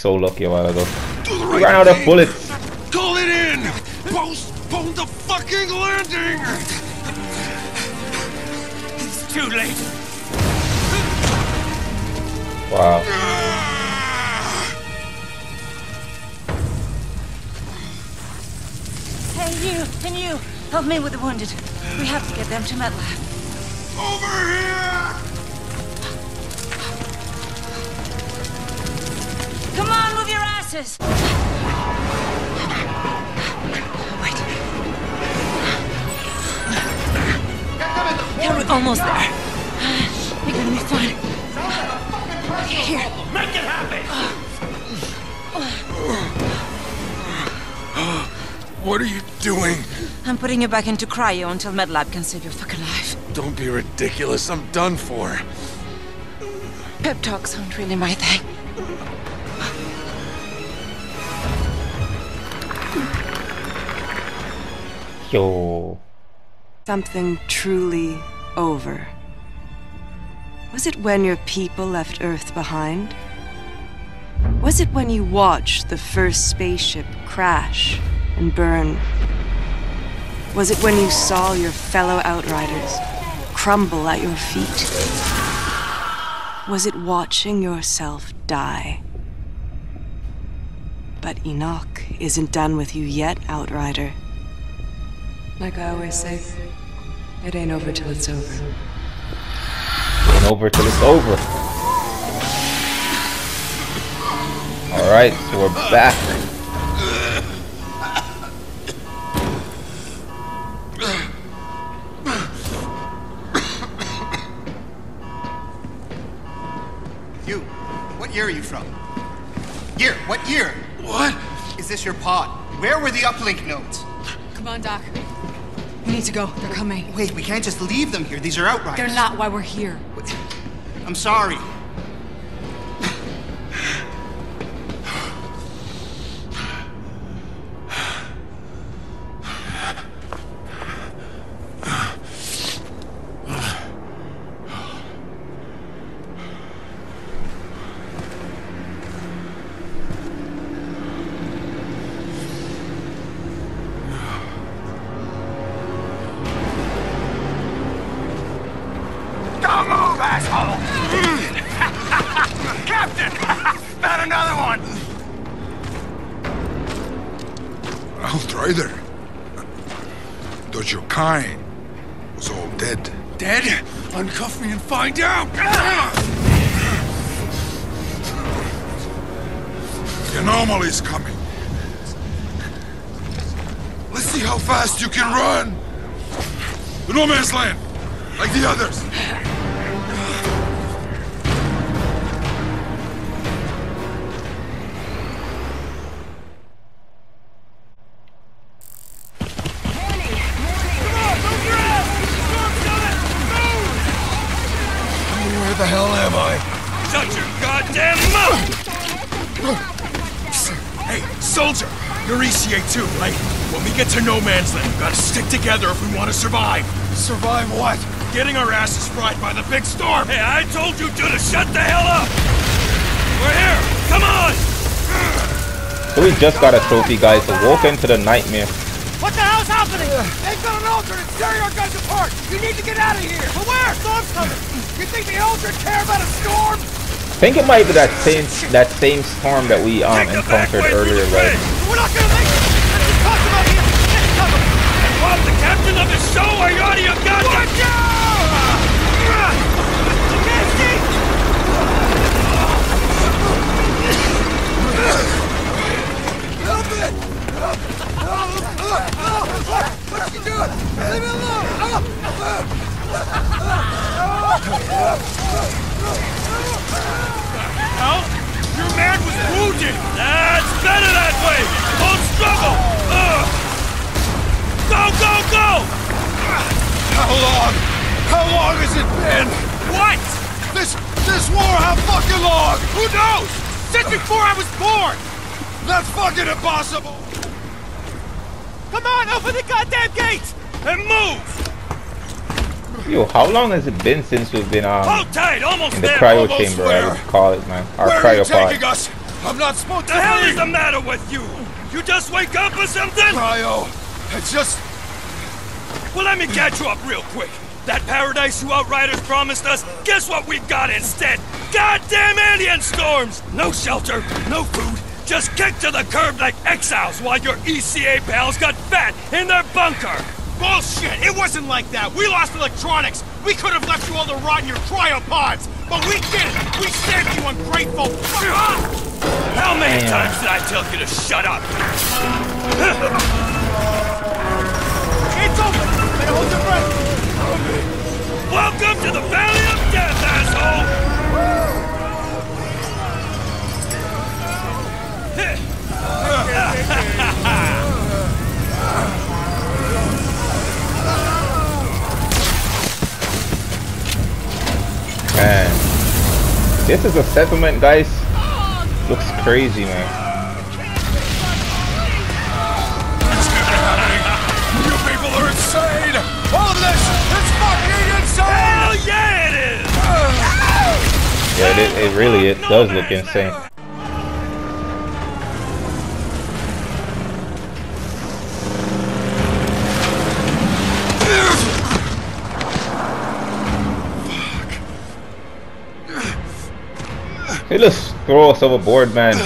so lucky a while ago. We ran out of bullets. Call it in. Postpone the fucking landing. It's too late. Wow. Hey, you and you, help me with the wounded. We have to get them to MedLab. Over here. Come on, move your asses! Wait. Yeah, we're almost there. You're gonna be fine. Here. Make it happen! What are you doing? I'm putting you back into cryo until MedLab can save your fucking life. Don't be ridiculous. I'm done for. Pep talks aren't really my thing. Yo. Something truly over. Was it when your people left Earth behind? Was it when you watched the first spaceship crash and burn? Was it when you saw your fellow Outriders crumble at your feet? Was it watching yourself die? But Enoch isn't done with you yet, Outrider. Like I always say, it ain't over till it's over. Ain't over till it's over. Alright, so we're back. You, what year are you from? Year, what year? What? Is this your pod? Where were the uplink nodes? Come on, Doc. We need to go. They're coming. Wait, we can't just leave them here. These are Outriders. They're not why we're here. I'm sorry. Either. Those your kind was all dead. Dead? Uncuff me and find out! The anomaly's coming. Let's see how fast you can run. The no man's land, like the others. Where the hell am I? Shut your goddamn mouth! Hey, soldier! You're ECA too, right? When we get to no man's land, we gotta stick together if we want to survive. Survive what? Getting our asses fried by the big storm! Hey, I told you two to shut the hell up! We're here! Come on! So we just got a trophy, guys, so walk into the nightmare. What the hell's happening? They've got an alternate tearing our guys apart! You need to get out of here! But where? Storm's coming! You think the alternate care about a storm? I think it might be that same storm that we encountered earlier, right? We're not gonna make it! Let's just talk about here! Get cover! And rob the captain of the show or you're out of your goddamn... Watch out! Help it! What you doing? Leave me alone! Help! Your man was wounded! That's better that way! Don't struggle! Go, go, go! How long? How long has it been? What? This war, how fucking long? Who knows? Since before I was born! That's fucking impossible! Come on, open the goddamn gates! And move! Yo, how long has it been since we've been in the cryo chamber, I would call it, man. Our cryopod. Where are you taking us? I'm not smoking! The hell is the matter with you? You just wake up or something? Cryo, it's just... Well, let me catch you up real quick. That paradise you Outriders promised us, guess what we've got instead? Goddamn alien storms! No shelter, no food, just kicked to the curb like exiles while your ECA pals got fat in their bunker! Bullshit! It wasn't like that! We lost electronics! We could have left you all to rot in your cryopods! But we didn't! We saved you, ungrateful! Fuck off! How many times did I tell you to shut up? It's over! Now hold your breath! Welcome to the Valley of Death, asshole! Man, this is a settlement, guys. Looks crazy, man. It's never happening. You people are insane. All of this is fucking insane. Hell yeah, it is. Yeah, it really does look insane. They just throw us overboard, man.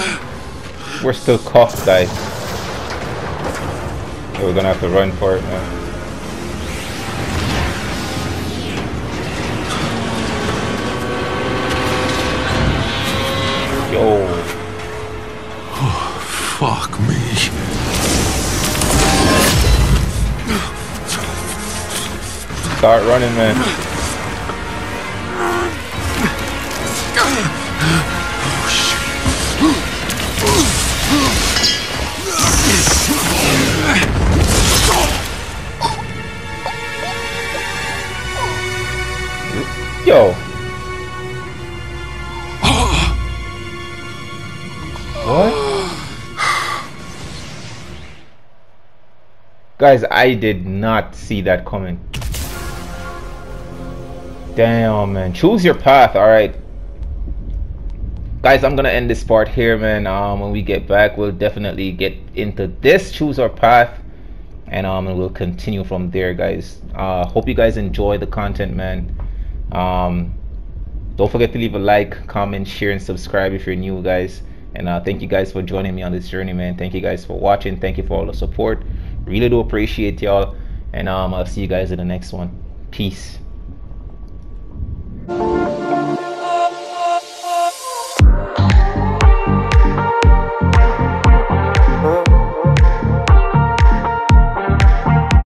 We're still caught, guys. We're gonna have to run for it, man. Yo. Oh, fuck me. Start running, man. Yo. What? Guys, I did not see that coming. Damn, man. Choose your path, alright. Guys, I'm gonna end this part here, man. When we get back, we'll definitely get into this. Choose our path. And we'll continue from there, guys. Hope you guys enjoy the content, man. Don't forget to leave a like, comment, share, and subscribe if you're new, guys. And thank you guys for joining me on this journey, man. Thank you guys for watching. Thank you for all the support. Really do appreciate y'all. And I'll see you guys in the next one. Peace.